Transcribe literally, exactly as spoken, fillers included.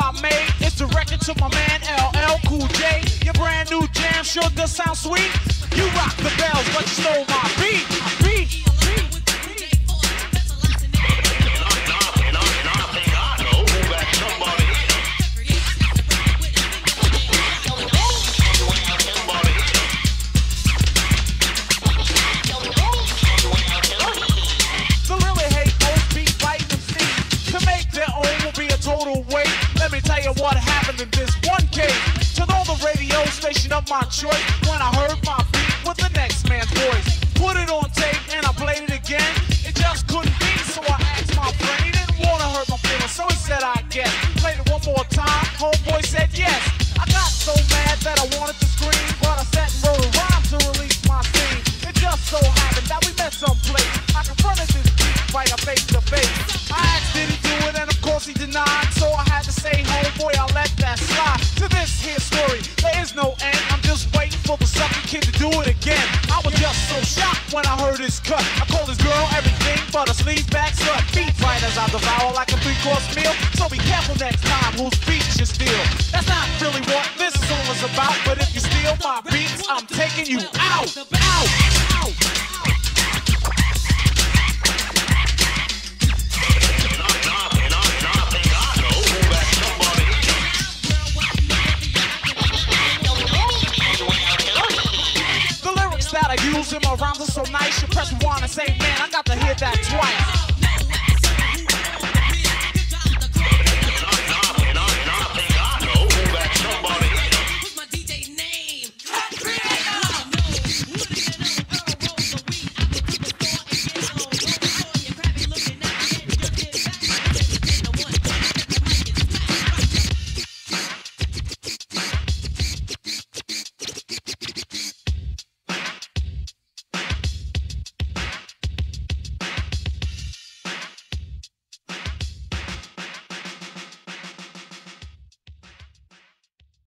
I made is directed to my man L L Cool J. Your brand new jam sure does sound sweet. You rock the bells, but you stole my beat. beat. What happened in this one case? Turned on the radio station of my choice when I heard my beat with the next man's voice. Put it on tape and I played it again. It just couldn't be, so I asked my friend. He didn't want to hurt my feelings, so he said, I guess. Played it one more time, homeboy said yes. I got so mad that I wanted to scream, but I sat and wrote a rhyme to release my scene. It just so happened that we met someplace. I confronted this beat fighter face to face. I asked, did he do it? And of course he denied, so I had to say, boy, I let that slide. To this here story, there is no end. I'm just waiting for the sucker kid to do it again. I was just so shocked when I heard his cut. I called his girl everything but a sleeve back slut. Beat fighters I devour like a three-course meal. So be careful next time whose beat you steal. That's not really what this song is about, but if you steal my beats, I'm taking you out, out, out.